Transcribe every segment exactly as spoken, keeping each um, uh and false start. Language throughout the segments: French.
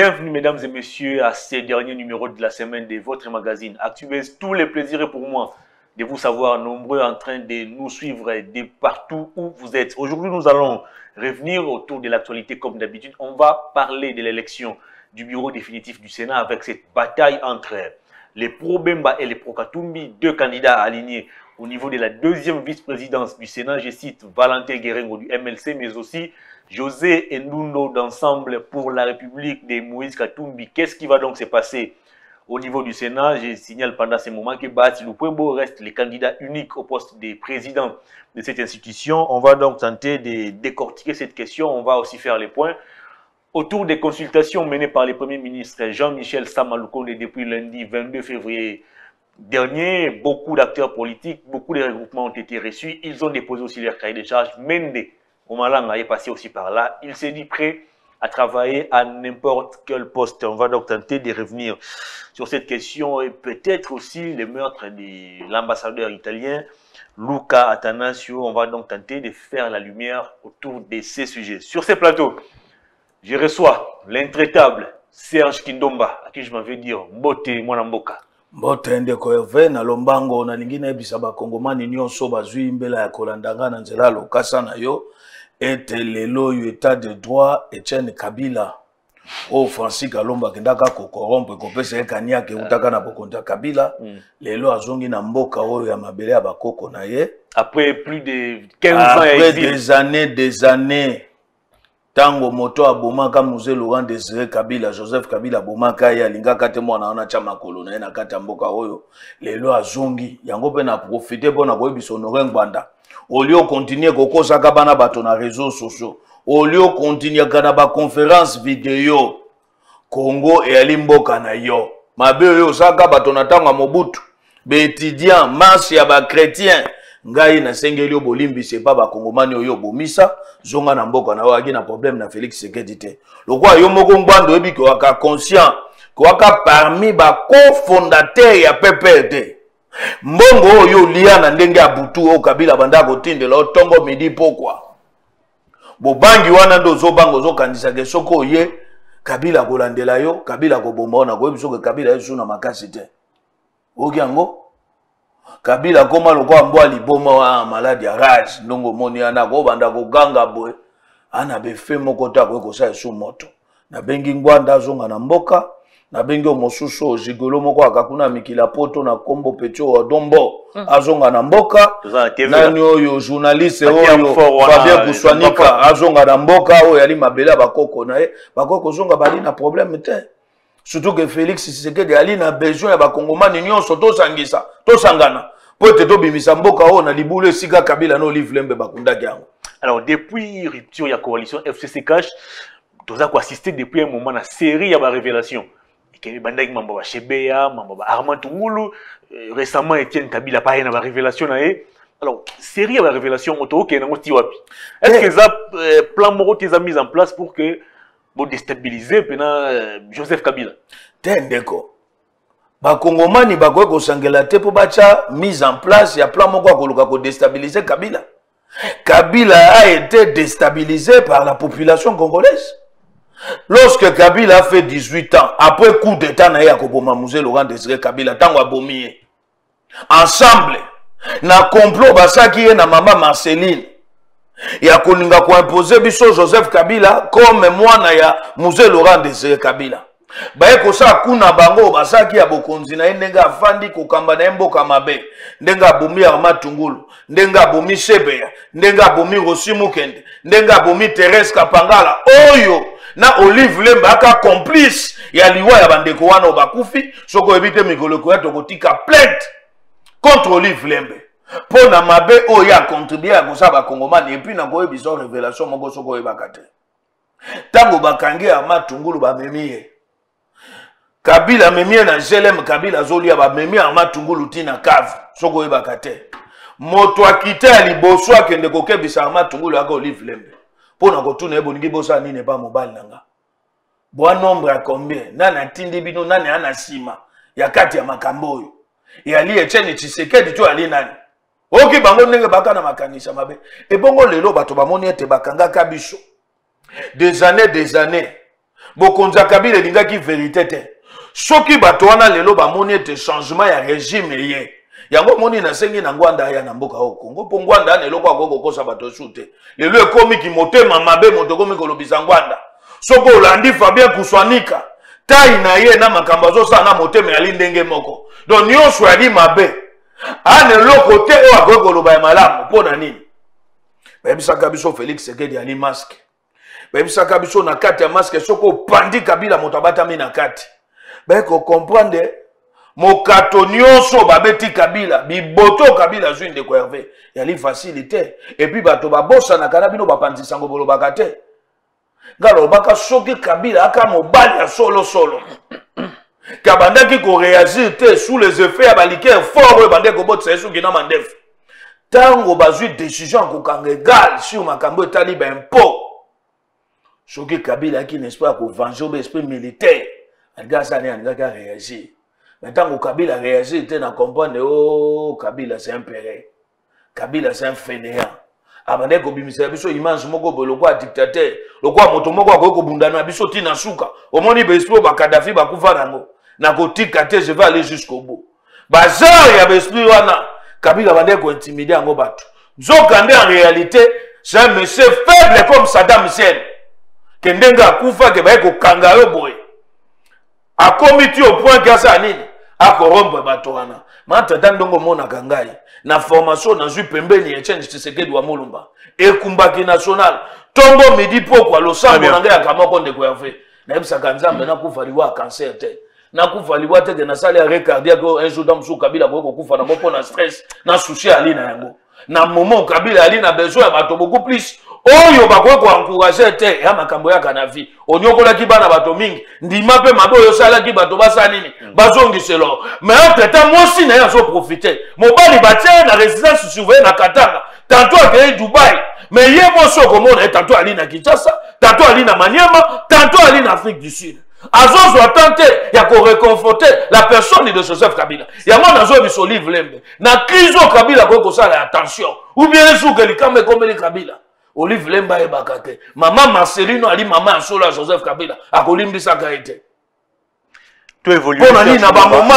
Bienvenue mesdames et messieurs à ces derniers numéros de la semaine de votre magazine ActuBuzz. Tous les plaisirs pour moi de vous savoir nombreux en train de nous suivre de partout où vous êtes. Aujourd'hui nous allons revenir autour de l'actualité comme d'habitude. On va parler de l'élection du bureau définitif du Sénat avec cette bataille entre les pro-Bemba et les pro-Katumbi, deux candidats alignés au niveau de la deuxième vice-présidence du Sénat. Je cite Valentin Guerengo du M L C, mais aussi José Ndundu d'Ensemble pour la République de Moïse Katumbi. Qu'est-ce qui va donc se passer au niveau du Sénat? Je signale pendant ce moment que Bahati Lupembo reste le candidat unique au poste de président de cette institution. On va donc tenter de décortiquer cette question. On va aussi faire les points autour des consultations menées par le Premier ministre Jean-Michel Sama Lukonde depuis lundi vingt-deux février dernier. Beaucoup d'acteurs politiques, beaucoup de regroupements ont été reçus. Ils ont déposé aussi leur cahier de charges. Mende Omalanga est passé aussi par là. Il s'est dit prêt à travailler à n'importe quel poste. On va donc tenter de revenir sur cette question et peut-être aussi le meurtre de l'ambassadeur italien Luca Attanasio. On va donc tenter de faire la lumière autour de ces sujets. Sur ces plateaux, je reçois l'intraitable Serge Kindomba, à qui je m'avais dit Mbote Mwanamboka. Mbote Ndekoyove, na Lombango, na Lingine Bisaba Kongomani, Nyonso, Bazui, Mbela, Yakolandanga, Nanzela, Lokasa, Nayo. Et lelo état de droit Étienne Kabila au Francis Kalomba kendaka ko corrompre ko pesa kania ke utaka na bokonta Kabila lelo azongi na mboka oyo ya mabele ya bakoko na ye après plus de quinze ans après des années des années tango moto abomaka musée Laurent-Désiré Kabila Joseph Kabila bomaka ya lingaka te mwana ona chama kolona na kata mboka oyo lelo azongi yango pe na profiter bona ko biso Laurent-Désiré au lieu de continuer à faire des réseaux sociaux, au lieu de continuer à faire des conférences vidéo, Congo et Alimbo Kanayo. Mabe yo saka batonatanga mobutu. Be étudiant, masse ya ba chrétien. Ngai na sengeli yo bolimbi c'est pas ba Kongomani yo bomisa. Zonga na mboka na wagi na problème na Félix Tshisekedi te. Lokwa yo moko mbando ebi ko waka conscient, ko waka parmi ba cofondateur ya P P D. Mbongo yo liana ndenge abutu o Kabila banda kotinde la tongo midi pokwa. Bobangi wana ndozo bango zo kandisa ke soko ye Kabila kolandela yo, Kabila ko bomba na ko biso Kabila yesu na makasi te. Ogiango Kabila koma lokwa mbwa liboma wa maladi ya rage ndongo moni ana ko banda ko ganga boy ana be fe moko ta ko ko sa yesu moto. Na bengi ngwanda zonga na mboka. Na bengo mosusu jigolo moko akakuna mikila poto na kombo pecho wa dombo azonga na mboka nani oyo journaliste oyo Fabien Bouswanika azonga na mboka oyo yali mabela bakoko na ye bakoko zonga bali na problème te surtout que Félix Tshisekedi ali na besoin ya bakongomani nyonso tosangisa tosangana po te tobimisa mboka oyo na libule sika Kabila na Olive Lembe bakundaki yango. Alors depuis rupture ya coalition F C C cash toza ko assister depuis un moment na série ya ba révélation Bandai Mamba Chebeya, Mamba Armand Tungulu, récemment Étienne Kabila paré dans la révélation. Alors, série à la révélation, auto qui est dans est-ce que ça plan Moro t'es mis en place pour que vous déstabiliser Joseph Kabila? Tendeko. Ba Kongomani ba ko sangelate pour bacha mise en place il y a plan Moro ko déstabiliser Kabila. Kabila a été déstabilisé par la population congolaise. Lorsque Kabila a fait dix-huit ans, après coup d'état, na ya koboma musée Laurent-Désiré Kabila, tango abomiye. Ensemble, na complot basaki na maman Marceline. Ya koninga ko imposer biso Joseph Kabila comme mwana ya musée Laurent-Désiré Kabila. Ba eko sa kuna bango basaki ya bokonzi na ndenga afandi kokamba na mboka mabe. Ndenga abomi Armand Tungulu, ndenga abomi Chebeya, ndenga abomi Rossy Mukendi, ndenga abomi Thérèse Kapangala. Oyo na Olive Lembe aka complice ya liwa ya bandeko wana obakufi soko ebite mikoloko ya tokotika plainte contre Olive Lembe pona mabe oya contribuer ya kosa ba Kongomani et puis na koye biso révélation moko soko ebakate tango bakangi Armand Tungulu ba memie Kabila memie na J L M Kabila zolia ba memie Armand Tungulu tina cave soko ebakate moto akite aliboso akende kokebisa Armand Tungulu aka Olive Lembe. Pour nous retourner, il n'est pas mobile. Bon nombre à combien? Nana Tindibino, Nana Anasima, Yakati à Macamboyo. Et Ali Etienne Tshisekedi, tu Ali Nani. Ok, Bango n'est pas à Macanissa, ma belle. Et Bongo Lelo, Batobamoni, Tebakanga Kabiso. Des années, des années. Bokonza Kabila linga ki vérité te. Soki batoana lelo ba moni te changement ya régime ye. Yango moni na sengi na Ngwanda ya na mboka o Congo. Po Ngwanda na lelo kwa koko kosa bato soute. Lelo ekomi ki motema mabe moto komi kolobisa Ngwanda. Soko olandi Fabien Kuswanika. Tai na ye na makambazo sana motema ya lindenge moko. Don nyo swadi mabe. Ane loko te o akoko loba ya malamu. Pona nini? Babisa Kabiso Félix Tshisekedi ali masque. Babisa Kabiso na kati ya masque soko pandi Kabila motabata mi na kati. Beko comprendre mokato nyonso babeti Kabila, biboto Kabila zwi ndeko Hervé. Yali facilité et puis bato babosa na kanabino bapanzi sango bolo bakate. Ngalo baka soki Kabila aka mobali ya solo solo. Kabanda ki ko réagir te sous les effets abalike fort bande ko botsa yesu gina mandef. Tango bazui décision ko kangegal sur makambo tali ba impo. Soki Kabila qui n'est pas pour venger l'esprit militaire. Regarde ça, il a réagir. Maintenant, Kabila réagit, il a compris, oh, Kabila c'est un péré. Kabila c'est un fainéant. Avant de dire que c'est immense, le dictateur, le quoi, le je vais aller jusqu'au bout. Kabila va intimider en battu. Zokande en réalité, c'est un monsieur faible comme Saddam Hussein. Kendenga Koufa, qui va être au kangaroo boy. A comité au point Kazani, à corrompre Batoana. Maintenant, donc, au monde à Kangai, la formation dans le Pembeni et Chen Tshisekedi wa Mulumba. Et Kumbaki national, Tongo midi pourquoi le sang de la Kamokon de Kouafé. Même sa Kanzam, mais n'a pas fallu voir cancer. N'a pas fallu voir que la salle est cardiaque, un jour d'homme sous Kabila, beaucoup de beaucoup de stress, n'a souci à l'ina. N'a moment Kabila, l'ina a besoin de beaucoup plus. Oyo bakoko encourager te ya makambo ya kanavi onyokola ki bana bato mingi ndima pe maboyo sala ki bato basa nini bazongiselo mais entre-temps moi aussi na yazo profiter mobali batie na résidence surveillée na Katanga tantôt à Dubaï mais yebo soko mona tantôt ali na Kinshasa tantôt ali na Maniema tantôt ali na Afrique du Sud azo zo tante ya ko réconforter la personne de Joseph Kabila ya mona zo biso Olive Lembe na crise au Kabila ko sala attention ou bien sou que likame comme le Kabila Olive Lemba et Bakate. Maman Marcelino Ali, maman Asola Joseph Kabila. A Kolimbi Sakaite. Tout évolue. On a dit, n'a pas maman.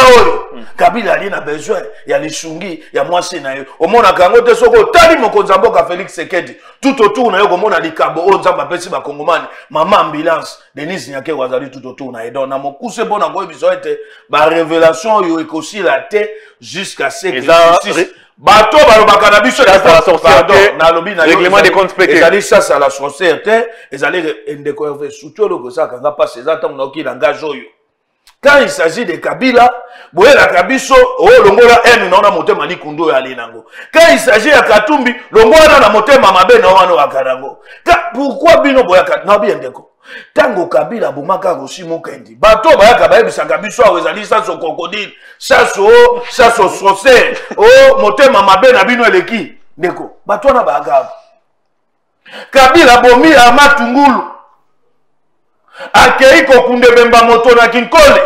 Kabila Ali n'a besoin. Il y a les Shungi, il y a moi Sénaï. Au monde à Kangote Soko, Tali Mokonzamboka Félix Tshisekedi. Tout autour, on a eu au monde à Likabo, Ozamba Pessi Bakongomani. Maman Ambulance, Denise Nyake Wazali, tout autour, on a eu. Donc, on a mon coup, c'est bon, on a eu besoin de la révélation, il y a eu aussi la tête jusqu'à ce que justice. Bato cannabis la règlement des comptes pété. Ils allaient chasser à la sorcellerie, ils allaient indécorer surtout le gosa quand on passe les attentes donc il engage oyo. Quand il s'agit de Kabila, boye la kabiso o longola N na motema likundo ya linango. Quand il s'agit de Katumbi, longola na motema mabe na wana wakarango. Pourquoi bino boya na bien ndeko? Tango Kabila bomaka Rossy Mukendi. Bato bayaka bayebisaka biso awezali sa so crocodile, sa so sa so sorcier. Oh motema mabe na bino eleki ndeko. Bato na bagaba. Kabila bomi Armand Tungulu. Akei kokunde Bemba moto na kinkole.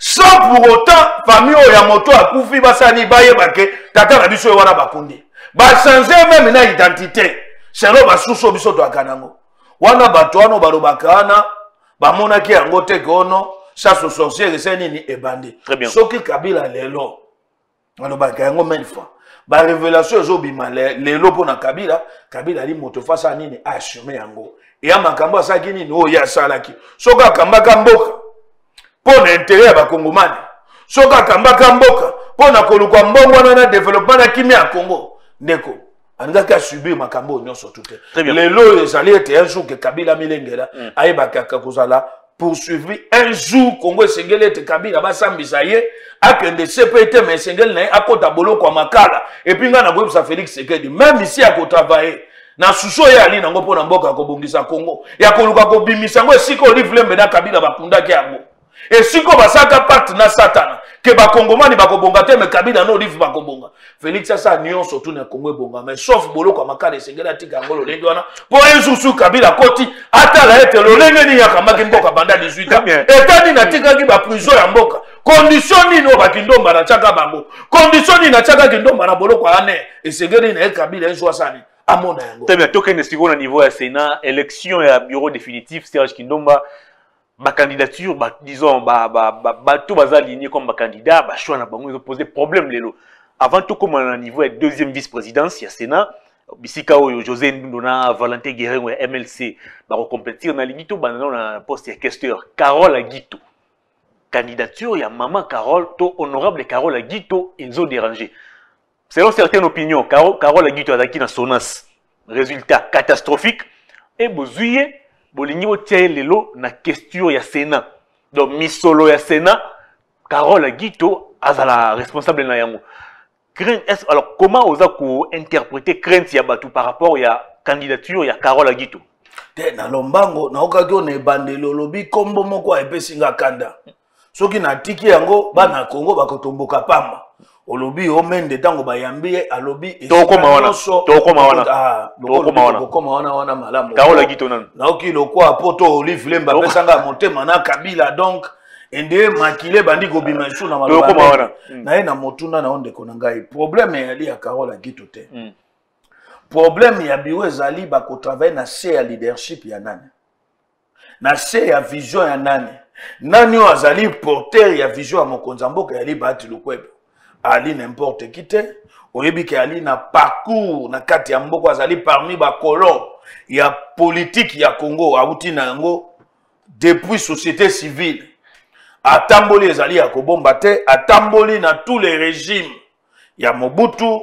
Sans pour autant famille ya moto akufi basani bayeba ke tata na biso wana bakundi. Ba changer même na identité. Selo basuso biso to akanango. Wana batuano barubakana, bamona ki angote gono, chasse sorcière et nini ebandi. Très bien. Soki Kabila lelo, barubakana ngo menfa. Ba révélation zobima lelo pona Kabila, Kabila li moto fasa nini assumer yango. Et à ma kamba sa kini no ya salaki. Soka kamba kamboka, pona intérêt ba Kongomani. Soka kamba kamboka, pona kolukwa mbongo na na développement na kimia Congo. Ndeko. Andaka a subi makambo nyon sur tout. Les lois allaient être un jour que Kabila Milengela aïba Kakakuzala poursuivi un jour Congo Sengel et Kabila Bassambisaye a qu'un des C P T mais Sengel n'a à Kota Bolo kwa Makala et puis n'a groupe sa Félix Tshisekedi même ici à Kota Baye na suso ya ali na ngopo na mboka kobongisa Congo ya koluka kobimisa ngo siko Olive Lembe na Kabila bakundaki yango et siko basaka pacte na Satana que ba Kongomani bakobonga te me Kabila no Olive bakobonga Félix ça nyon surtout na Congo bonga mais sauf boloko makale sengela tika ngolo lendwana pour un jour sous Kabila koti ata la ete lo lengeni ya kamaki mboka banda dix-huit ans et tani na tika ki ba prison ya mboka condition ni no ba kindomba na chaka bango condition ni na chaka kindomba na boloko ane et sengeli na Kabila enjoa sani. Très bien, tout ce qui est au niveau du Sénat, élection et bureau définitif, Serge Kindomba, ma candidature, bah, disons, bah, bah, bah, bah, tout va s'aligner comme ma candidat, bah, choix n'a pas posé problème, les lots. Avant tout, comme on a un niveau de deuxième vice-présidence, il y a Sénat, Bissikaoyo, José Ndundu, Valentin Guerengo, M L C, bah, on compléter, on a limité, bah, on a un poste, il y a questeur, Carole Agito. Candidature, il y a maman Carole, to honorable Carole Agito, ils ont dérangé. Selon certaines opinions, Carole Agito a acquis dans son as. Résultat catastrophique. Et Bouzouye, Boligno tient les lots na question ya Sénat. Donc, Misolo ya Sénat, Carole Agito, Azala, responsable na yango. Alors, comment osako interpréter crainte ya Batou par rapport à la candidature ya Carole Agito? Na lombango, na okago ne bandelo lobi, kombo moko a epé singa kanda. Soki na tiki yango, ba na Congo, ba kotomboka pamba. Olobi omende tango bayambiye alobi toko mawana toko mawana toko mawana toko mawana wana malamu Carole Agito nan na okilo kwa poto Olive Lembe pesanga motema na Kabila donc ende makile bandi ko bimanchu na malamu toko mawana na ye na motuna na onde kona ngai problème ya li Carole Agito te problème ya biwe zali ba ko travailler na se ya leadership ya nani na se ya vision ya nani nani azali porteur ya vision ya mokonzamboka ya li Bahati Lupembo ali n'importe qui te oyebi ke ali na parcours na kati ya mboko azali parmi ba colon ya politique ya Congo awuti na yango depuis société civile atamboli ezali ya kobomba te atamboli na tous les régimes ya Mobutu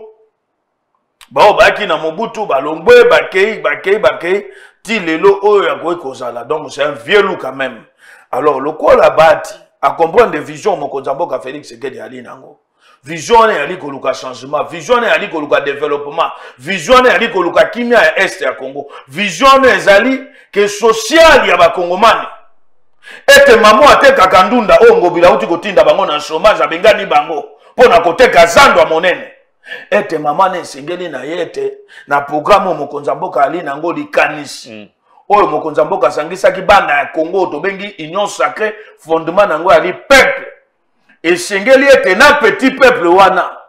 bao baki na Mobutu balongwe bakei bakei bakei ti lelo oyo ya koy kozala donc c'est un vieux loup quand même alors lokola Bahati a comprendre des visions mokonza mboka Félix Tshisekedi ali nango vision est ali koluka changement, vision est ali koluka développement, vision est ali koluka kimia ya est ya Congo, vision est ali que social ya ba Congomani. Ete maman ate kakandunda ongo bila uti kotinda bango na chômage abengani bango pona koteka zando ya monene. Ete maman ne singeli na yete na programme mokonza mboka ali nango likanisi. Oyo mokonza mboka sangisa ki banda ya Congo to bengi union sacrée fondement nango ali peuple. Et Shengeli était un petit peuple wana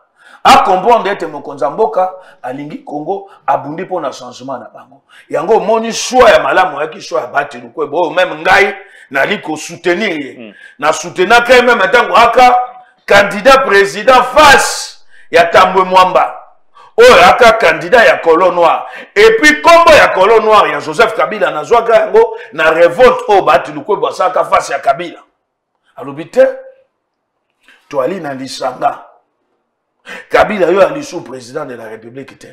à comprendre que mokonza mboka alingi Congo abundi pour un changement na bango. Yango moni choix ya malamu ya ki choix ya Bahati Lupembo même ngai nali ko soutenir na soutenir quand même ntango aka candidat président face ya Tambwe Mwamba. Oyo aka candidat ya colon noir et puis combo ya colon noir ya Joseph Kabila na zwa yango na révolte o Bahati Lupembo saka face ya Kabila. Alobite Toali Nandisanga. Kabila yo alisou président de la République te.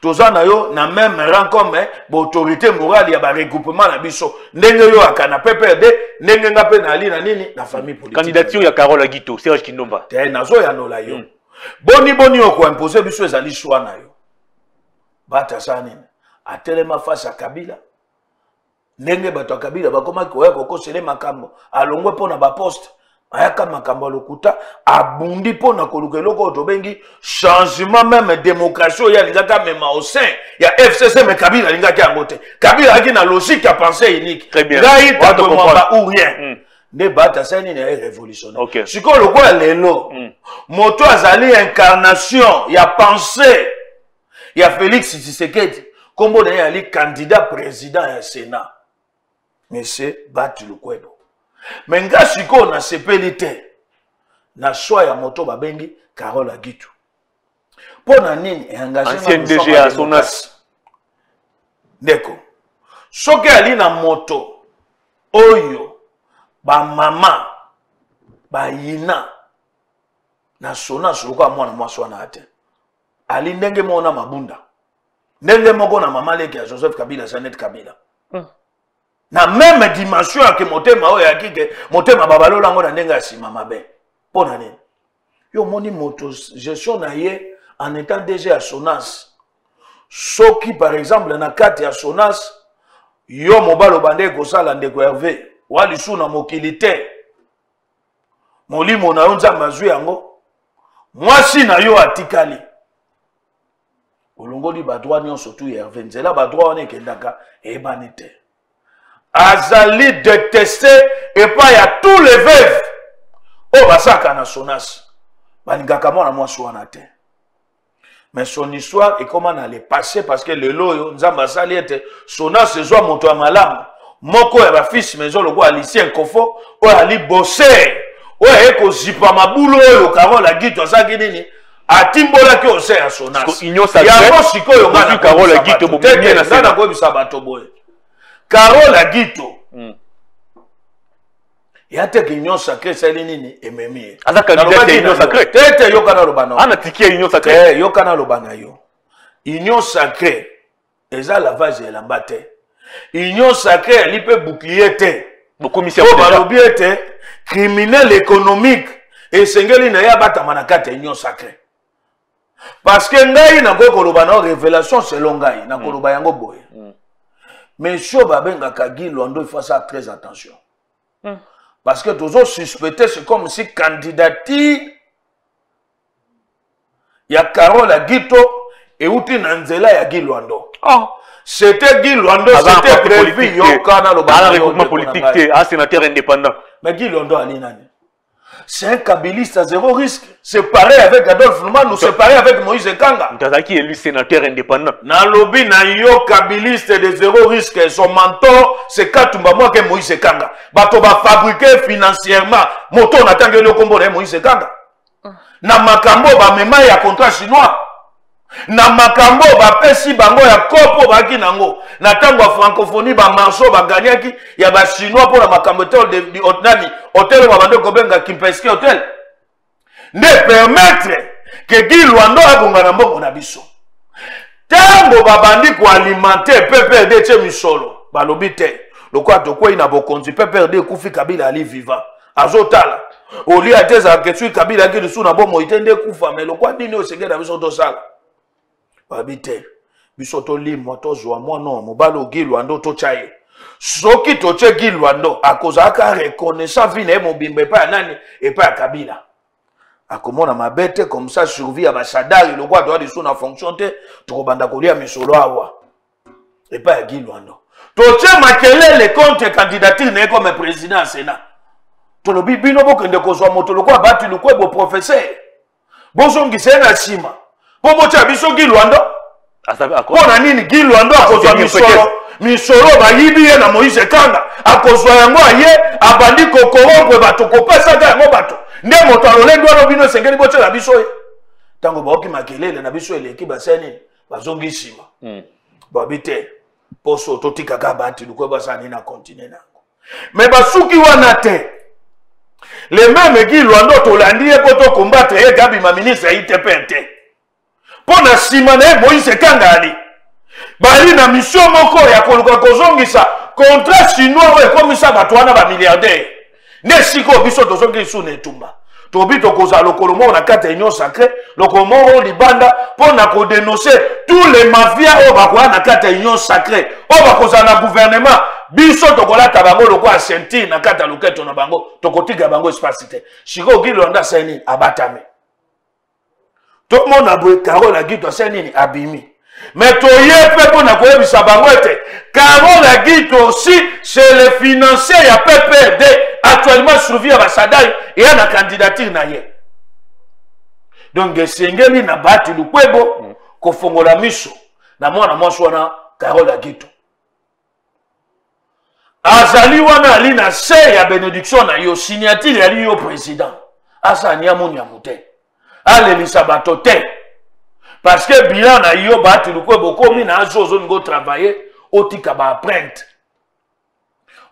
Tozana yo na même rang comme autorité morale ya ba regroupement na biso. Ndenge yo akana P P D, ndenge ngape na ali na nini na famille politique. Candidature ya Carole Agito, Serge Kindomba. Te na zo ya nola yo. Boni boni yo ko imposer biso ezali choix na yo. Bata sani a telema face à Kabila. Ndenge bato Kabila ba koma ko ko kosele makambo, alongwe pona ba poste. Ayaka makambo lokuta abundi pona kolukeloko to bengi changement même démocratie ya lingaka même au sein ya F C C mais Kabila lingaka ngote Kabila aki na logique ya pensée unique ngai bato mamba ou rien ne bata sani na révolutionnaire siko lokwa lelo moto azali incarnation ya pensée ya Félix Tshisekedi kombo na ali candidat président ya Sénat monsieur Bahati Lupembo mais nga siko na sepelite na choix ya moto babengi Carole Agito pona nini e engagement ancien D G à Sonas deko soki ali na moto oyo ba mama ba yina na Sonas lokwa mwana mwaso na ate ali ndenge mona mabunda ndenge moko na mama leke ya Joseph Kabila Jeannette Kabila hmm. Na même dimension que motema oyo ya kike motema babalola ngo na ndenga sima mabe pona nene yo moni moto gestion na ye en étant déjà à Sonas so qui par exemple na carte ya Sonas yo mobalo bande ko sala ndeko Hervé wali suna mokilité molimo na onza mazwi yango mwasi na yo atikali olongoli ba droit nyon surtout Hervé nzela ba droit one kendaka e banete azali détesté et pas ya tous les veuves oh basaka na Sonas balingaka mwana mwasu wana te mais son histoire et comment on allait passer parce que le loyo nzamba sali ete Sonas ezwa moto ya malamu moko ya bafisi mezo logo Alicien Kofo oyo ali bosser oyo ekozipa mabulo oyo Carole Agito azaki nini atimbola ki ose ya sonas ya bo sikoyo ngana Carole Agito bombe na sana ko bisa bato boye Carole Agito ya te union sacrée c'est nini ememi aza candidat ya union sacrée tete yo kana lobana ana tikia union sacrée yo kana lobana yo union sacrée eza lavage ya lambate union sacrée li peut bouclier té bokomisia balobi té criminel économique et sengeli na ya batama na kata union sacrée parce que ngai na kokoloba na révélation selon ngai na koloba yango boye mais shoba benga kagilo ndo il faut ça très attention parce que toujours suspecté c'est comme si candidature ya Carole Agito et outi na nzela ya Gil Lundo oh c'était Gil Lundo c'était prévu yokana le bana politique té à sénateur indépendant mais Gil Lundo ali nani c'est un kabiliste à zéro risque c'est pareil avec Adolphe nous c'est pareil avec Moïse Kanga Ndazaki élu sénateur indépendant na lobby na yo kabiliste de zéro risque son mentor c'est Katumba moi que Moïse Kanga bato ba fabriquer financièrement moto on attend le combo de Moïse Kanga na makambo ba mema ya contrat chinois na makambo ba pesi bango ya kopo ba kinango na tango francophonie ba marso ba gagnaki ya ba chinois pour la makambo tel de hôtel hôtel ba bande kobenga kimpeski hôtel ne permettre que Gil Lundo abonga na mbongo na biso tango ba bandi ko alimenter pepe de che misolo ba lobite lokwa dokwa ina bokonzi pepe de kufi Kabila ali vivant azotala oli ateza ketsu Kabila ki lisu na bomo itende kufa mais lokwa dini osegera biso to sala babite bisoto limo to zwa mono mobalo Gil Lundo to chaye soki to che Gil Lundo akoza ka reconnaissance vine mobimbe pa nani et pa Kabila akomona mabete comme ça survie à basadari le roi doit de son fonction te to banda kolia misolo awa et pa Gil Lundo to che Makelele contre candidature ne comme président Sénat to lobi bino bokende kozwa moto lokwa batu lokwe bo professeur bozongi sena sima Bobo Chabiso Gil Lundo. On a nini Gil Lundo à cause de Misolo. Misolo va yibie na Moïse Kanga. À cause de yango aye, abandi kokorompre bato kopesa ga yango bato. Nde moto alolendo wana bino sengeli bocha la biso. Tango ba oki Makelele na biso ele ki baseni bazongi sima. Mm. Babite poso totika ga bati luko basani na continent nango. Mais basuki wana te. Le même Gil Lundo tolandie poto combattre ye gabi ma ministre itepente. Pona simane Moïse Kanga ali bali na mission moko ya koluka kozongisa contrat chinois we komisa bato wana ba milliardaire ne siko biso tozongisa ne tumba tobito koza lokolo mo na kata union sacrée lokomo libanda pona ko dénoncer tous les mafias o bakwa na kata union sacrée o bakoza na gouvernement biso tokola tabango lokwa senti na kata loketo na bango tokotiga bango espace te siko Gil Lundo seni abatame tout le monde a brûlé Carole Agito c'est nini abimi mais toyé pepo na koyebisa bango ete Carole Agito aussi c'est le financier ya P P D actuellement survie ambassadeur et a na candidature na ye donc esengeli na batu lukwebo ko fongola miso na mwana mwasi wana Carole Agito azali wana ali na se ya bénédiction na yo signature ya li yo président asani ya moni ya mute allez les sabatote parce que bilan na yo batu ko boko mi na zo zo ngo travailler otika ba print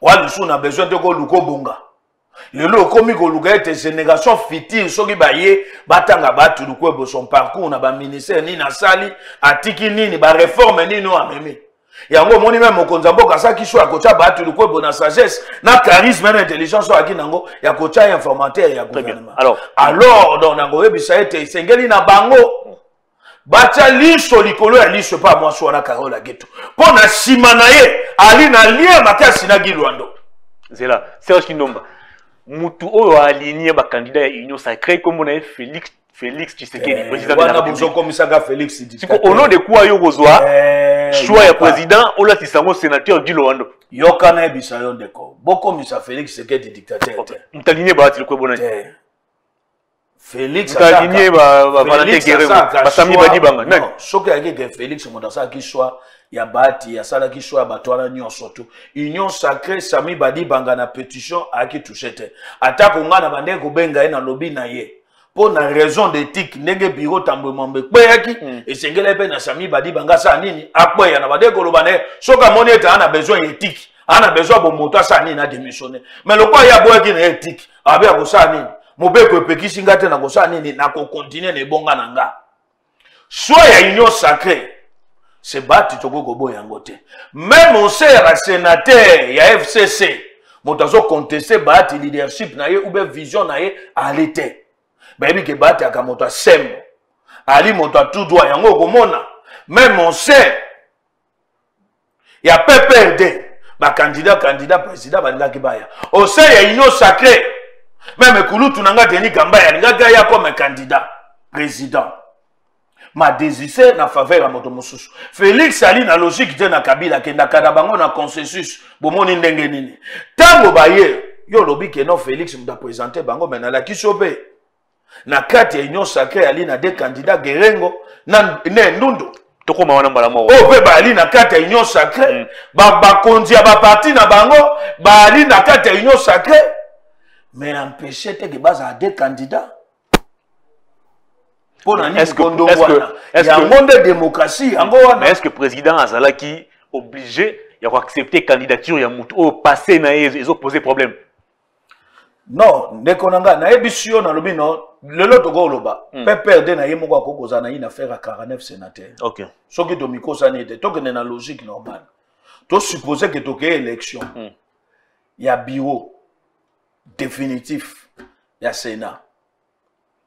wa lusu na besoin de ko luko bonga le loko mi ko luka ete génération future soki ba ye batanga batu ko bo son parcours na ba ministère ni na sali atiki nini ba réforme ni no amemi yango moni même okonza mboka saki so akocha batu ko bo na sagesse na charisme na intelligence aki nango ya kocha informateur ya gouvernement alors alors donc nango ebisa ete sengeli na bango bacha liso likolo ya liso pa mwa so na Carole Agito pona sima na ye ali na lien makasi na Gil Lundo zela Serge Kindomba mutu oyo aligné ba candidat ya union sacrée comme on a Félix Félix Tshisekedi président de la République comme ça ga Félix Tshisekedi au nom de quoi yo kozwa choix ya président ola tisango sénateur Gil Lundo yokana ebisa yo ndeko boko misa Félix Tshisekedi dictateur mtaligné ba ati ko bonani Félix Tshisekedi ba Valentin Guerengo ba samedi ba dibanga non soki ake Félix monda sa ki soit ya bati ya sala ki soa batwana nyon soto union sacrée sami badi banga na pétition aki touchete atako ngana bande ko benga na lobi na ye pour na raison d'éthique ndenge biro tambwe mbekwe yaki et sengele pe na sami badi banga sa nini akwe ya na bande ko lobane soka moni eta na besoin éthique ana besoin bo moto sa nini na démissionner mais le quoi ya boye ki na éthique abi ya ko sa nini mobeko epekisi ngate na ko sa nini na ko continuer ne bonga na nga soit ya union sacrée. C'est battu Togogobo Yangote. Même on sait à sénateur, il y a F C C. Montazo contesté battu leadership naie ou bien vision naie à l'été. Baby qui battu à Kamoto Sem. Ali monta tout droit Yango Gomona. Même on sait. Il y a P P R D. Bah candidat, candidat, président, bah Ndakibaya. On sait il y a union sacrée. Même Koulou Tunanga Denis Kambaya, Ngagaya comme un candidat, président. Ma désisé na faveur à Motomosus. Félix Ali na logique de na Kabila ke na kadabango na consensus bomoni ndenge nini. Tango baye yo lobi ke no Félix m'a présenté bango mais na la kisobe. Na carte union sacrée Ali na deux candidats Guerengo na Ndundu. Toko mawana mbala mo. Oh be ba Ali na carte union sacrée ba ba kondi ba parti na bango ba Ali na carte union sacrée mais empêcher te que base à deux candidats. Est-ce que le monde de démocratie, est-ce que le président Azalaki obligé d'accepter la candidature et au passé, ils ont posé problème? Non, dès qu'on a eu mission dans le bino, le loto goloba, P P R D n'a eu mouga kokozana une affaire à quarante-neuf sénateurs. Ok. Ce qui domiko sanité, tout que la logique normale. Tout supposé que tu as élection, il y a bureau définitif, il y a Sénat.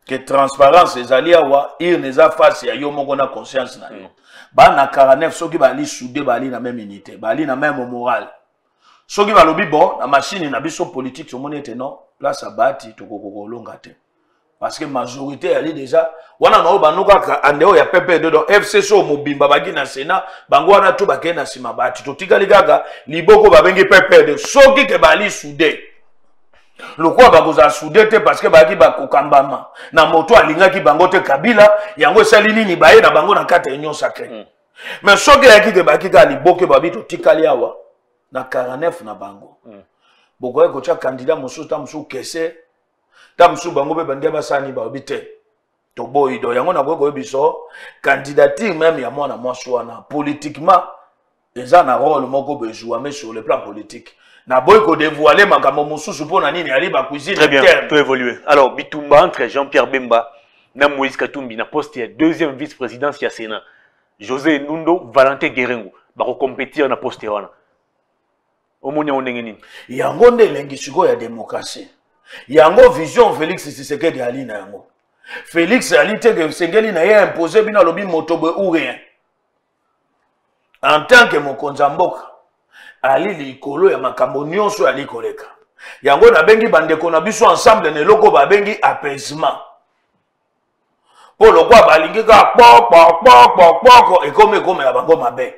Que transparence les alliés wa il ne a face ya yo moko na conscience na yo ba na quarante-neuf soki ba li soudé ba li na même unité ba li na même moral soki ba lobi bon na machine na biso politique so monete non place abati to kokoko longa te parce que majorité ya li déjà wana na obanuka andeo ya pepe dedans F C C o mobimba ba gi na Sénat bango wana to ba ke na sima bati to tika ligaka liboko ba bengi pepe de soki ke ba li soudé. Le quoi va vous assouder parce que baki bako kambama na moto alinga ki bango te Kabila yango salini ni baye na bango na carte union sacrée mais soki ya ki baki ka liboke babito tikali awa na quarante-neuf na bango bokoy ko cha candidat mosu ta mosu kese ta mosu bango pe bande ba sani ba obite to boy do yango na boko biso candidature même ya mwana mwasi wana politiquement les a na rôle moko be jouer mais sur le plan politique. Na boyko dévoiler makambo mosusu pona nini ali ba cuisine très bien peut évoluer. Alors bitumba entre Jean-Pierre Bemba na Moïse Katumbi na poste ya deuxième vice-président ya Sénat. José Ndundu, Valentin Guerengo ba ko compétir na poste wana. Omoni onenge nini? Yango nde lengi siko ya démocratie. Yango vision Félix Tshisekedi ali na yango. Félix ali tege sengeli na ye imposer bina lobi motobe ou rien. En tant que mokonza mboka Ali likolo ya makambo nyonso ali koleka. Yango na bengi bandeko na biso ensemble ne loko ba bengi apaisement. Po lokwa balingi ka pok pok pok pok pok ekome ekome ya bango mabe.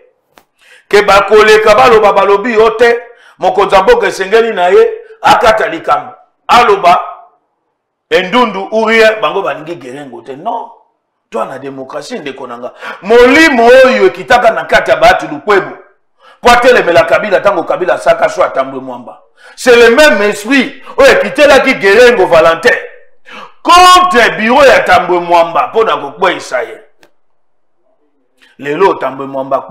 Ke ba koleka ba loba balobi yote mokonza mboka esengeli na ye akata likambo. Aloba Ndundu urie bango balingi Guerengo te non. Toi na démocratie ndeko nanga. Molimo oyo kitaka na kata Bahati Lupembo. C'est le même esprit. Oye, quittez la qui Guerengo Valentin. Contre bureau ya Tambwe Mwamba. Pour n'a pas isaye. Lelo Tambwe Mwamba.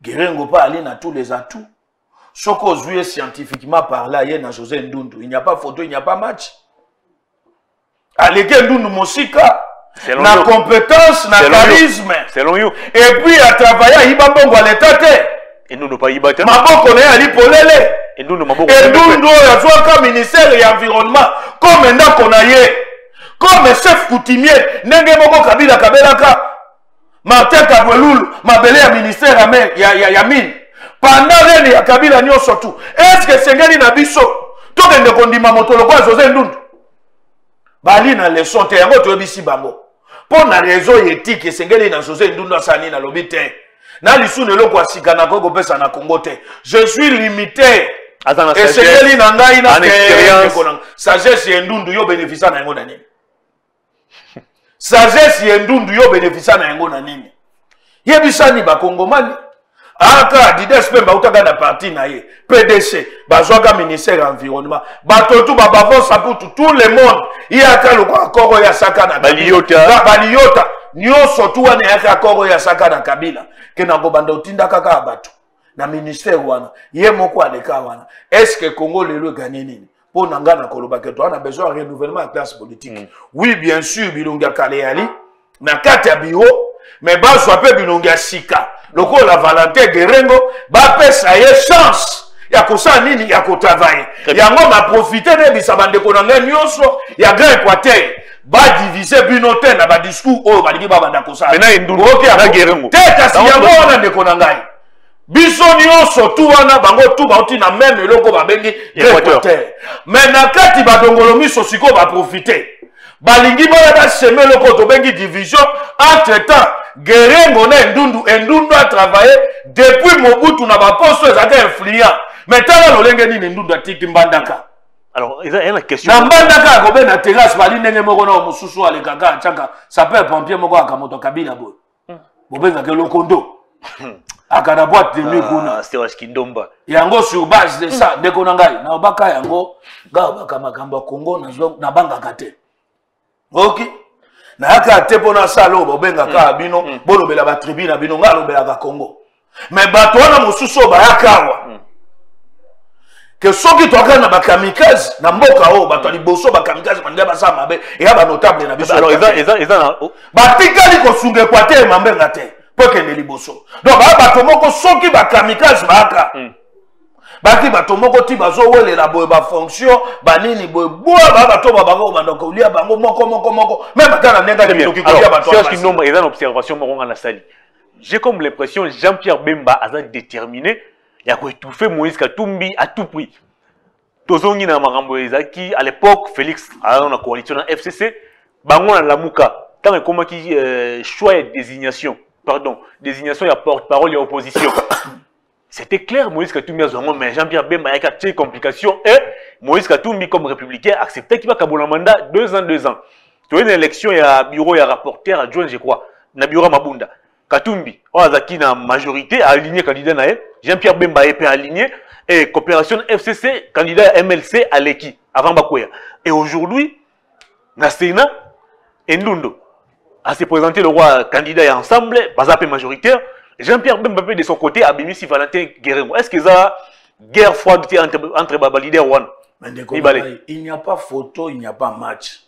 Guerengo pas aller dans tous les atouts. Ce qu'on jouait scientifiquement par là, il y a José Ndundu. Il n'y a pas photo, il n'y a pas match. Allégué Ndundu Mosika. La compétence, le charisme. Selon you. Et puis à travailler, il va bongo à l'état. Et nous ne pas y battre. Mabon connaît à l'ipolele. Et nous ne mabon. Et nous nous avons comme ministère et environnement. Comme un nakonaye. Comme un chef coutumier. N'engé moko Kabila Kabelaka. Martin Kabweloul, ma belle à ministère à mer, Yamin. Pendant l'année à Kabila Nyon surtout. Est-ce que Sengeli Nabiso? Tout le monde dit Mamoto le quoi José Ndundu. Bali na leçon te yango to bisi bango. Pour la raison éthique, Sengeli na José Ndundu Sani na lobité. Na lisu ne loko asika na koko pesa na Congo te. Je suis limité. Et Sengeli na ngai na expérience. Sagesse ya Ndundu yo bénéficia na yango na nini? Sagesse ya Ndundu yo bénéficia na yango na nini? Yebisani bakongomani. Aka Dides Pemba utaga na parti na ye P D C bazwaka ministère environnement batotu babavon saputu tout le monde yaka loko akoro ya saka na baliota ba baliota nyoso tu wana yaka akoro ya saka na Kabila kena ngobanda utinda kaka abatu na ministère wana ye moko aleka wana est-ce que Congo lelo gagner nini pour nanga na koloba ke to ana besoin renouvellement de classe politique mm. Oui bien sûr bilonga kaleali na kati ya bureau mais bazwa pe bilonga sika loko la Valentin Guerengo ba pesa ye chance ya kosa nini ya ko travailler yango ma profiter de bisabande ko nanga nyoso ya Grand Équateur ba diviser binote na ba discours o ba liki ba banda kosa mais na nduru oke ya Guerengo teta si yango na de ko nanga biso nyoso tu wana bango tu ba uti na même eloko ba bengi Grand Équateur mais na kati ba dongolomi sosiko ba profiter balingi ba da semer loko to bengi division entre temps Guerengo na Ndundu, Ndundu a travaillé depuis Mobutu na baposo ezaka influent. Mais tala lolenge ni Ndundu atiki mbandaka. Alors, il y a une question. Na mbandaka ko be na terrasse bali ndenge moko na mususu ale kaka chaka, ça peut pompier moko akamoto Kabila bo. Bo benga ke lokondo. Akana boîte de mikuna, Serge Kindomba. Yango sur base de ça, de konangai, na obaka yango, ga obaka makambo Kongo na zong na banga kate. OK. Naka tepona salo bobenga ka bino bolobela ba tribune bino ngalo bela ka Congo mais bato wana mususu ba yakawa ke soki toka na ba kamikaze na mboka o bato liboso ba kamikaze banga ba sama be ya ba notable na biso alors eza eza eza ba tikali ko sunge kwate mambenga te po ke ne liboso donc ba bato moko soki ba kamikaze baka baki bato moko ti bazo welela boye ba fonction ba nini boye boye ba bato ba bango bandoko ulia bango moko moko moko même kana nenda de mitoki kulia bato ba c'est une nombre et une observation moronga na sali j'ai comme l'impression Jean-Pierre Bemba a déterminé ya ko étouffer Moïse Katumbi à tout prix tozongi na makambo ezaki à l'époque Félix a na coalition na F C C bango na lamuka tant comme qui choix et désignation pardon désignation ya porte-parole et opposition. C'était clair, Moïse Katumbi a zongo, mais Jean-Pierre Bemba a eu des complications et Moïse Katumbi, comme républicain, acceptait qu'il va kabola mandat deux ans, deux ans. Tu as une élection, il y a un bureau, il y a un rapporteur adjoint, je crois, na bureau Mabunda. Katumbi, on a zaki na majorité, a aligné candidat na Jean-Pierre Bemba a été aligné et coopération F C C, candidat à M L C à l'Eki, avant Bakoya. Et aujourd'hui, na Sénat, Ndundu a se présenté le roi candidat et ensemble, Bazapé majoritaire. Jean-Pierre Bemba de son côté a béni si Valentin Guerengo. Est-ce que ça guerre froide entre entre Babali et Rwanda? Il n'y a pas photo, il n'y a pas match.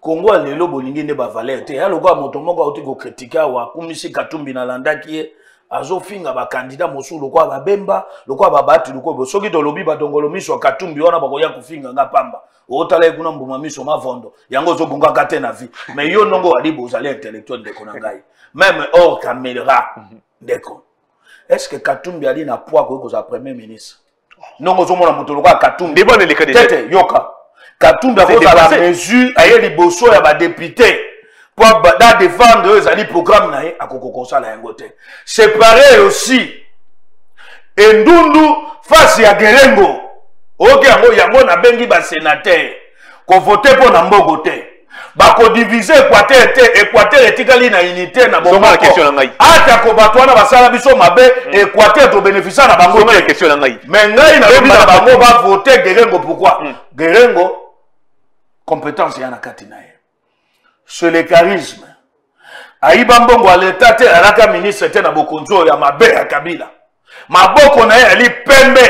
Congo a lelo bolingi ne ba Valentin. Yalo ko moto moko auti ko critiquer wa kumisi Katumbi na landaki azofinga ba candidat mosu loko ba Bemba, loko ba Bahati Lupembo. Soki to lobi ba dongolomiso Katumbi wana ba koya kufinga nga pamba. Otala kuna mbuma miso mavondo. Yango zo bunga kate na vie. Mais yo nongo wali bozali intellectuel de konangai. Même hors caméra. D'accord. Est-ce que Katumbi a dit na poids que vous premier ministre? Non, vous avez mon toloka Katumbi. Tete yoka. Katumbi a voté la mesure à Yeli Bosso et à député pour défendre eux à programme na à Kokokosa la Yangote. C'est pareil aussi. Ndundu face à Guerengo. Ok, yango na bengi ba sénateur. Qu'on vote pour Nambogote. Bako diviser Équateur et Équateur et Tikali na unité na bomba. La question ngai. Ata ko batwana basala biso mabe Équateur to bénéficier na bango. La question ngai. Mais ngai na bina bango ba voter Guerengo pourquoi? Guerengo compétence ya na katina. C'est le charisme. Aiba mbongo à l'état te alaka ministre te na bokonzo ya mabe ya Kabila. Maboko na ye ali pembe.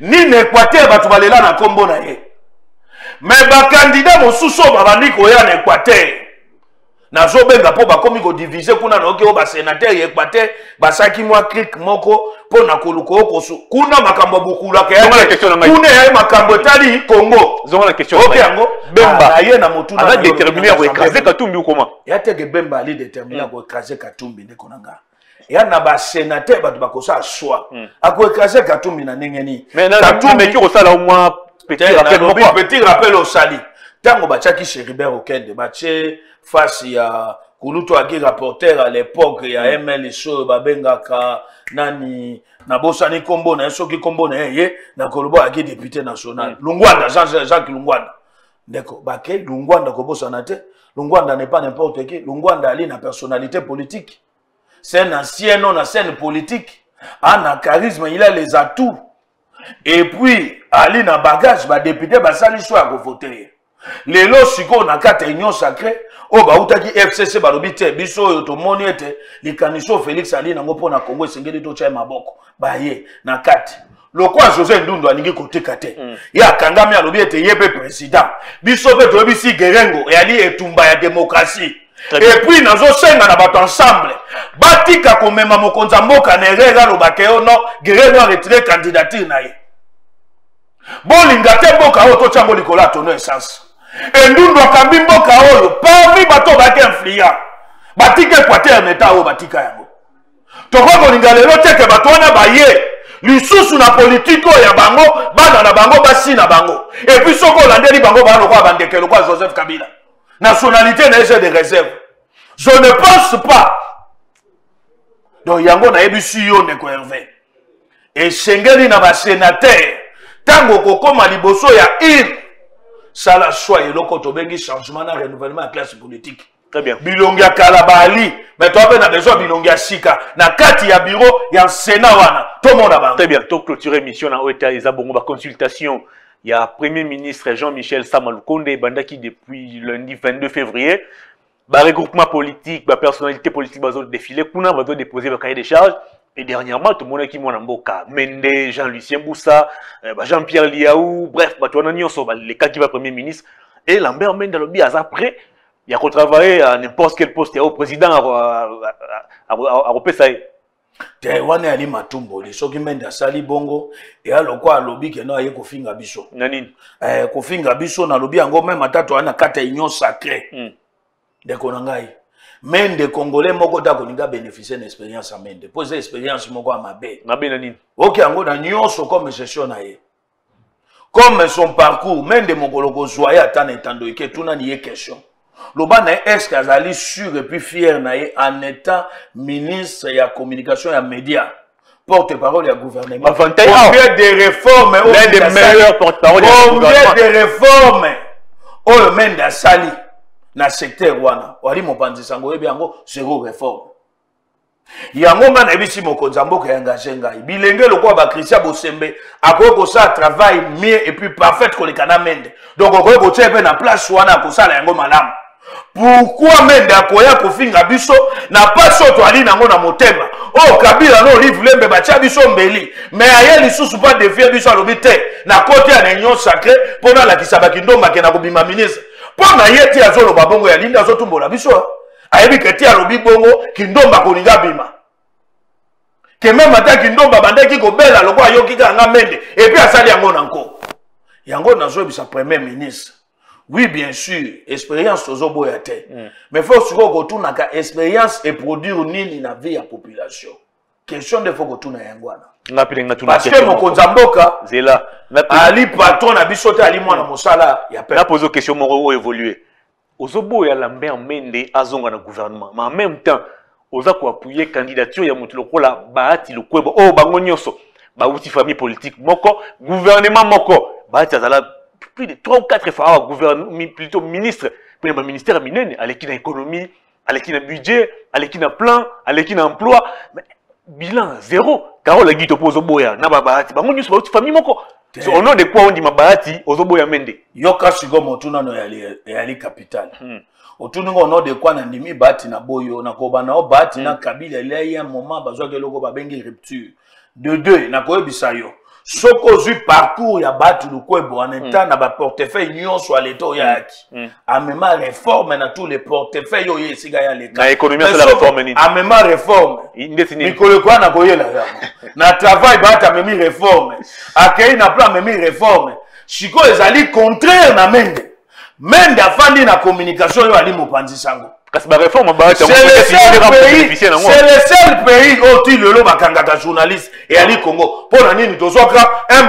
Ni na Équateur batu balela na kombo na ye. Mais ba candidat mosusu babandi ko ya na Équateur nazo benga po bakomi ko diviser kuna na okeo ba sénateur ya Équateur basaki mwa clic moko po na koluko okoso kuna makambo bukula ke kuna ya makambo tali Congo zonga la question OK yango Bemba na ye na motuna ala déterminer ko écraser Katumbi comment ya tege Bemba ali déterminer ko écraser Katumbi ndeko nanga ya na ba sénateur ba bakosa soa ako écraser Katumbi na nengeni Katumbi ki ko sala au moins petit rappel, Lobby, petit rappel au Sali. Tango Bachaki chez Gilbert Kankonde, Baché face à Kuluto Agui rapporteur à l'époque, il y a M L C, Babengaka, Nani, Nabosani Kombo, Nansoki Kombo, Naye, Nakolobo Agui député national. Lungwanda, Jean-Jacques Lungwanda. D'accord, Baké, Lungwanda Kobo Sanate, Lungwanda n'est pas n'importe qui, Lungwanda a une personnalité politique. c'est un ancien, non, la scène politique. En a charisme, il a les atouts. Et puis, Ali na bagage, bah député, bah ça lui soit à go voter. Les lots, si on a quatre unions sacrées, oh bah, outa qui F C C, bah l'obité, biso, yotomoniete, les canisso, Félix, Ali, na mopon, na Congo, singeli, tocha, maboko. Bah yé, na quatre. Le quoi, José Ndundu, a n'y côté kate. Y'a Kangami, à l'obité, yé, président. Biso, bête, l'obisi, Guerengo, et Ali, et Tumba, y'a démocratie. Et puis, nous sommes ensemble. Bati kako mema mokonza moka nerera lobakeo no Guerengo retire candidature na ye. Bolinga te boka o to chambo likola tono essence. Et nous nous kambi boka o parmi bato bake influent. Bati ke Équateur meta o batika yango. To ko bolinga lelo te ke bato na baye. Lisusu na politiko ya bango, bana na bango basi na bango. Et puis soko landeli bango ba lokwa bandeke lokwa Joseph Kabila. Nationalité n'a jamais de réserve. Je ne pense pas. Donc, Yango n'a ébu suyo ne koervé. Et Shengeli n'a pas sénateur. Tango koko maliboso ya il. Ça la choix et l'oko tobengi changement na renouvellement à classe politique. Très bien. Bilongia Kalabali. Mais toi, on a besoin de Bilongia Sika. Na kati ya bureau, ya Sénat wana. Tout le monde a. Très bien. Tout clôturer mission na O E T A Isa Bongoba consultation. Il y a Premier ministre Jean-Michel Sama Lukonde qui depuis lundi vingt-deux février, bah regroupement politique, bah personnalité politique, bah autres défilés, kuna bah autres déposer bah cahier des charges. Et dernièrement, tout le monde qui m'en emboka, Mende, Jean-Lucien Bussa, bah Jean-Pierre Liaou, bref, bah tu en as ni on sort, bah les cas qui va Premier ministre et Lambert Mende lobby à après, il a qu'on travaille à n'importe quel poste, au président à à à repeser. Taiwane ali matumbo li soki menda sali bongo e aloko alobi ke no aye kofinga biso nanini eh kofinga biso na lobi yango même atatu ana kata union sacrée mm. de konangai mende congolais moko ta koninga bénéficier d'expérience à mende pose expérience moko amabe mabe nanini oki yango na nyonso comme gestion na ye comme son parcours mende mokoloko zoya atana etando ike tuna ni ye question Lobana est Kazali sûr et puis fier naé en étant ministre de la communication et des médias, porte-parole du gouvernement. Combien de réformes au Mende des meilleurs porte-parole du gouvernement. Combien de réformes au Mende Sali dans le secteur wana. Wali mopanzi sango ebi yango zéro réforme. Yango man ebi si mokonza mboka engagé ngai. Bilenge lokwa ba Christian Bosembe akoko sa travail mieux et puis parfait ko le kanamende. Donc okoyoko tebe na place wana ko sala yango malamu. Pourquoi Mende akoya kofinga biso na pas soto ali nango na motema o Kabila no Olive Lembe batia biso mbeli mais aye lisusu pas défier biso alobi te na côté ya union sacrée pona la kisaba Kindomba ke na kobima ministre pona yeti azolo babongo ya linda azotumbola biso ayebi ke ti alobi bongo Kindomba koninga bima ke même ata Kindomba bandaki kobela loko ayoki kanga Mende et puis asali yango nanko yango nazo bisa premier ministre. Oui, bien sûr, expérience aux oboyaté. Mm. Mais il faut que retourne à l'expérience et produire ni la vie à la population. Question de faut que retourne à Yanguana. Parce que mon Konzamboka, Ali Patron, Ali Soté, Ali Mouana Moussala, il y a peur. Je pose une question, mon évoluer. Aux oboyés, Lambert Mende, Azonga dans le gouvernement. Mais en même temps, aux appuyer la candidature, il y a Moutoula, Bahati Lupembo, oh, Bangonyoso, Bahouti famille politique, Moko, gouvernement Moko, Bahati Azala. Plus de trois ou quatre fois gouvernement plutôt ministre pour le ministère minene à l'équipe d'économie à l'équipe de budget à l'équipe de plan à l'équipe d'emploi bilan zéro Carole Agito pose au boya na babati bango nyusu ba famille moko so au nom de quoi on dit mabati ozoboya Mende yoka sigo motuna no yali yali capital otunungo au nom de quoi na ndimi bati na boyo na ko bana o bati na Kabila il y a un moment bazwa ke loko ba bengi rupture de deux na ko ebisa yo. Ce que eu parcours, il y a battu le coup, en même temps, il y a portefeuille, union soit l'État, il y a acquis. En même temps, réforme, il y a tous les portefeuilles, il y a l'État. La économie, c'est la réforme. En même temps, réforme. Il y a des quoi, n'a pas eu la travail, il y a une réforme. Accueil, n'a pas eu réforme. Chico, ils allaient contraire, n'a Mende. Mende a fandi na communication, il y a eu Mopanzi Sango. C'est le seul pays où il y a des journalistes et à Congo. Pour un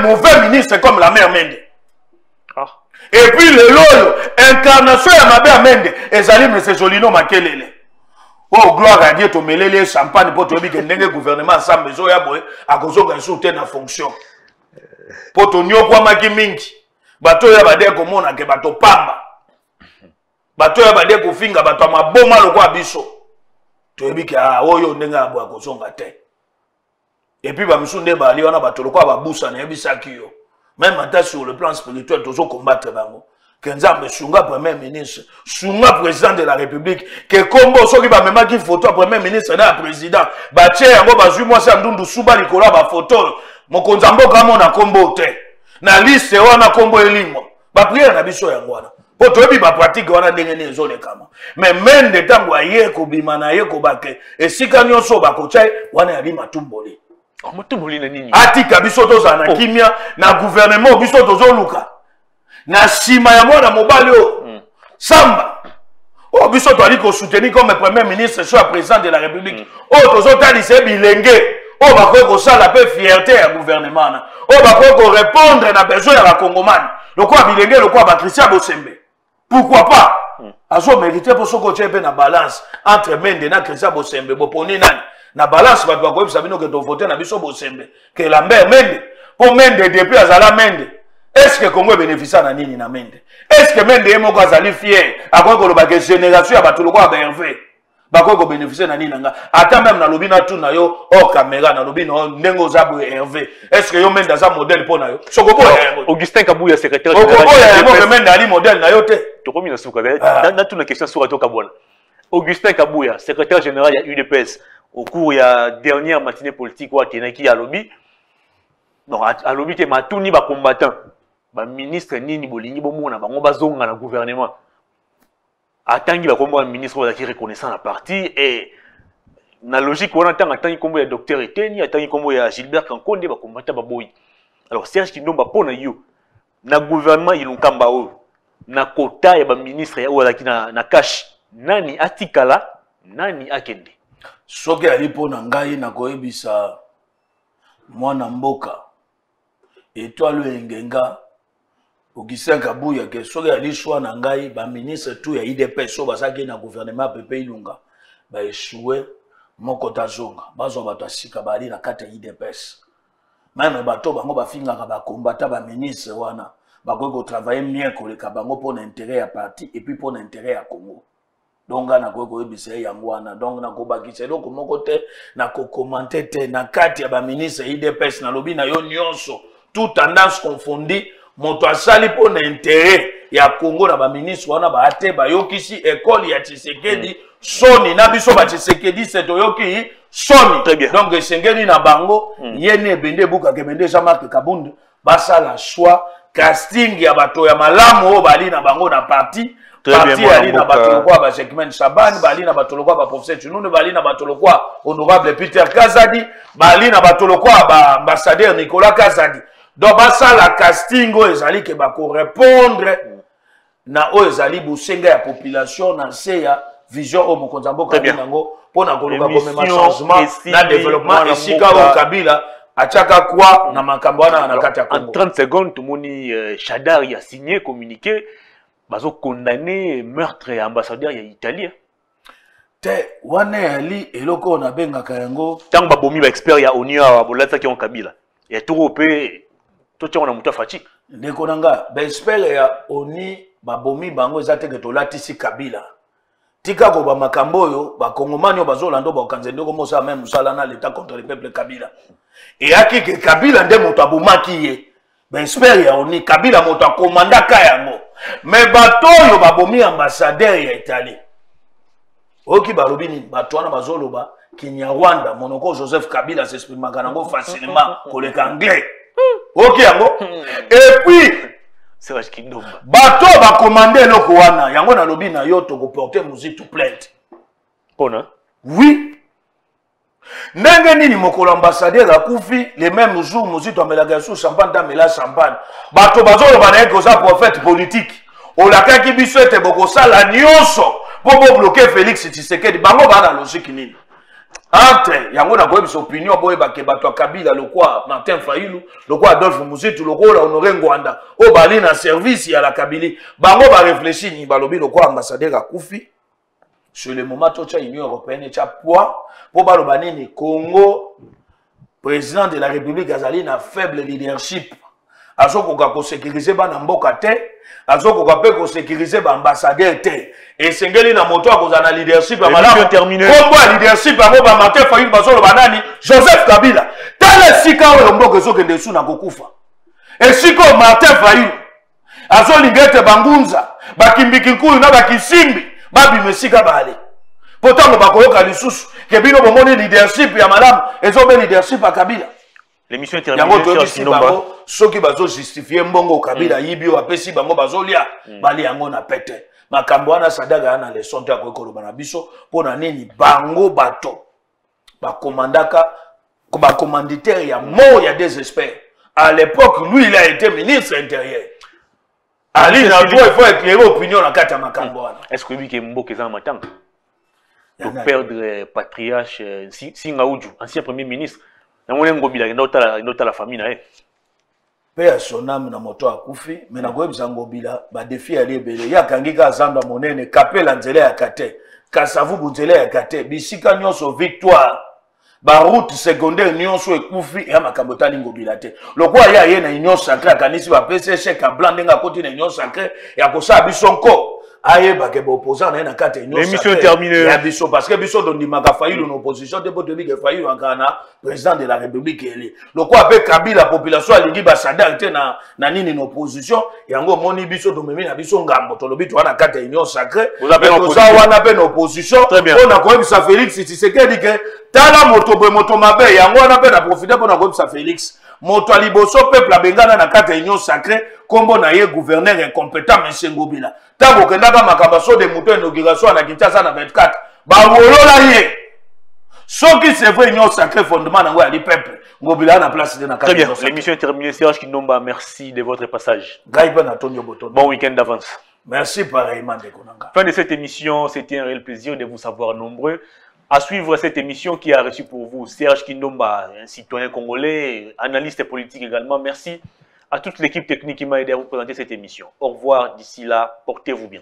mauvais ministre comme la mère Mende. Et puis le lolo, incarnation de la mère Mende. Et ça, c'est Jolino Makele. Oh, gloire à Dieu, tu mets les champagnes pour te dire que le gouvernement a besoin de fonction. Pour te dire que Pamba. Bato ya bande kofinga bato maboma lokwa biso. Et puis, même sur le plan spirituel, tous combattre Kenza Sunga premier ministre, Sunga président de la République, que Combo soki ba mema ki photo premier ministre na président, ba tie yango ba zui moi Ndundu Suba Nicolas ba photo, mokonza mboka mona Combo te. Na liste wana Combo elimo. Ba prière na biso yango wana. Po to bi ba pratique wana ndenge ne zone kama. Mais même de tango aye ko bima na ye ko bake, esika nyonso ba kochai wana ya lima tumbole. Omo tumbole na nini? Atika biso toza na kimia na gouvernement biso tozo luka. Na sima ya mwana mobali o mm. Samba o biso to ali ko soutenir comme premier ministre soit président de la République mm. O tozo talise bilenge o bako ko sala pe fierté ya gouvernement na o bako ko répondre na besoin ya bakongomani lokwa bilenge lokwa ba Christian Bosembe pourquoi pas mm. Azo mériter pour soko tchepe na balance entre Mende na Christian Bosembe boponi nani na balance ba bako bisa bino ke to voter na biso Bosembe ke Lambert Mende pour Mende depuis azala Mende. Est-ce que Congo bénéficie à Nini na Mende? Est-ce que Mende est mon gazali fier? A quoi que le bagage génération a battu le roi Bervé? Bako ko bénéficie na Nini nga? Attends même na lobina tout na yo hors caméra na lobina nengo zabu Hervé. Est-ce que yo Mende za modèle pour na yo? Sokoko Augustin Kabuya secrétaire général. Sokoko Mende ali modèle na yo te. To komi na suka na na tout na question sur Ato Kabwana. Augustin Kabuya secrétaire général ya U D P S au cours ya dernière matinée politique wa Tenaki ya lobby. Non a lobby te ma tout ni ba combattant. Ba ministre nini bolingi bomona bango bazonga na gouvernement atangi ba kombo ministre bazaki reconnaissant la parti et na logique on entend atangi kombo ya docteur Étienne atangi kombo ya Gilbert Kankonde ba kombata ba boy alors Serge Kindomba pona yo na gouvernement ilunkamba o na kota ya ba ministre ya wala kina na cash nani atikala nani akende soki ali pona ngai na koyebisa mwana mboka et toi le ngenga Augustin Kabuya ke soki ali choix na ngai ba ministre tout ya I D P so basaki na gouvernement pepe ilunga ba échoué moko tazonga bazo bato asika bali na kata I D P S même bato bango ba finga ka ba combattre ba ministre wana ba ko travailler bien ko le kabango pour l'intérêt ya parti et puis pour l'intérêt ya Congo donc na ko ko ebisa yango wana donc na ko bakise loko moko te na ko commenter te na kata ya ba ministre I D P S na lobi na yo nyonso toute tendance confondue. Monto asali pour l'intérêt ya Congo na ba ministre wana ba ate ba yokisi école ya Tshisekedi soni na biso ba Tshisekedi c'est oyoki soni très bien donc Tshisekedi na bango yene bende buka ke bende Jean-Marc Kabund basala choix casting ya bato ya malamu o bali na bango na parti parti ali na bato kwa ba Jacquemin Shaban bali na bato kwa ba professeur Junune bali na bato kwa honorable Peter Kazadi bali na bato kwa ba ambassadeur Nicolas Kazadi. Donc, ça, la casting, ezali ke bako répondre na o ezali bosenga ya population na se ya vision o mokonzambo kabila ngo pona koloba komema changement na développement esika o kabila achaka kwa na makambo wana na kati ya Congo. En trente secondes tout moni Chadar ya signé communiqué bazo condamné meurtre ya ambassadeur ya Italie. Te wane ali eloko na benga kayango tango babomi ba expert ya O N U wa bolata ki on kabila. Ya toro pe Toto on a muta fatigue. Nekonanga, bespele ya oni babomi bango ezate ke tolati si Kabila. Tika ko ba makamboyo ba kongomani bazolando ba kanzende ko mosa même sala na l'état contre le peuple Kabila. Et aki ke Kabila nde moto abomaki ye. Bespele ya oni Kabila moto akomanda ka yango. Mais batoyo babomi ambassadeur ya Italie. Oki balobi ni batwana bazoloba Kinyarwanda monoko Joseph Kabila s'exprime maganango facilement ko le anglais. Ok, yango. Et puis, Serge Kindomba. Bato va commander le Kouana. Yango na lobby na yo toko porter musique tout plainte. Pona? Oui. Nenge nini mokolo ambassadeur akufi les mêmes jours musique to melaga sous champagne ta mela champagne. Bato bazolo ba na ko za prophète politique. Olaka ki biso ete boko sala nyonso pour bloquer Félix Tshisekedi. Bango ba na logique nini? Entre, yango na koyebi opinion boye ba ke bato Kabila le quoi Martin Fayou le quoi Adolphe Muzitu le quoi Laurent-Désiré Kabila o bali na service ya la Kabili bango ba réfléchir ni balobi le quoi ambassadeur akufi sur le moment to cha Union européenne cha poids po baloba nini Congo président de la République azali na faible leadership azokoka ko sécuriser bana mboka te, azokoka pe ko sécuriser ba ambassadeur te. Et sengeli na moto akozana leadership ba malamu terminé. Kombo leadership abo ba Martin Fayou bazolo banani Joseph Kabila. Tala sika we mboka ezokende su na kokufa. Et siko Martin Fayou azolingete bangunza, bakimbiki nkulu na bakisimbi, babi mesika bale. Pourtant on va koyoka lisusu ke bino bomoni leadership ya malamu ezobe leadership ya Kabila. L'émission est terminée. Ceux qui ont justifié Mbongo Kabila, Yibio, Apesi, Bango, Bazolia, Bali, Angon, Apete. Ma Kambouana, Sadaga, Anna, les Sonta, Kokoro, Banabiso, Ponanini, Bango, Bato. Ma commandaka, ma commanditaire, il y a mort, il y a désespère. À l'époque, lui, il a été ministre intérieur. Ali, il faut éclairer l'opinion à Katama Kambouana. Est-ce que lui qui est Mboko Kézan Matang, pour perdre patriarche Singaoudjou, ancien premier ministre, la famille père son âme na moto akufi mais na gobe zangobila ba défi aller belé ya kangika zamba monene kapela nzele ya kate kasavu bunzele ya kate bisika nyonso victoire ba route secondaire nyonso ekufi ya makabotali ngobila te lokwa ya ye na union sacrée kanisi ba pese chèque en blanc nga koti na union sacrée ya kosa bisonko. L'émission est terminée. Parce que Bissot donne Maga Fayou en opposition de Botomique Fayou en Ghana, président de la République. Le quoi avec Kabila, la population a dit Bassada était dans une opposition. Et en gros, mon Bissot de Mémina Bisson Gambo, Tolobi, tu as la carte union sacrée. Vous avez une opposition. Très bien. On a quand même ça, Félix Tshisekedi. Tala moto be moto mabe, yango na pe na profiter pour na gobe sa Félix. Moto aliboso peuple abengana na kata union sacrée, kombo na ye gouverneur incompétent monsieur Ngobila. Tango kenda ka makabaso de moto inauguration na Kinshasa na vingt-quatre. Ba wolola ye. Ceux qui se voient union sacrée fondement na ngwa li peuple. Ngobila na place de na kata. Très bien, l'émission est terminée. Serge Kindomba, merci de votre passage. Gaiba na Tonio Boton. Bon week-end d'avance. Merci pareillement de Konanga. Fin de cette émission, c'était un réel plaisir de vous savoir nombreux. À suivre cette émission qui a reçu pour vous Serge Kindomba, un citoyen congolais, analyste politique également. Merci à toute l'équipe technique qui m'a aidé à vous présenter cette émission. Au revoir d'ici là, portez-vous bien.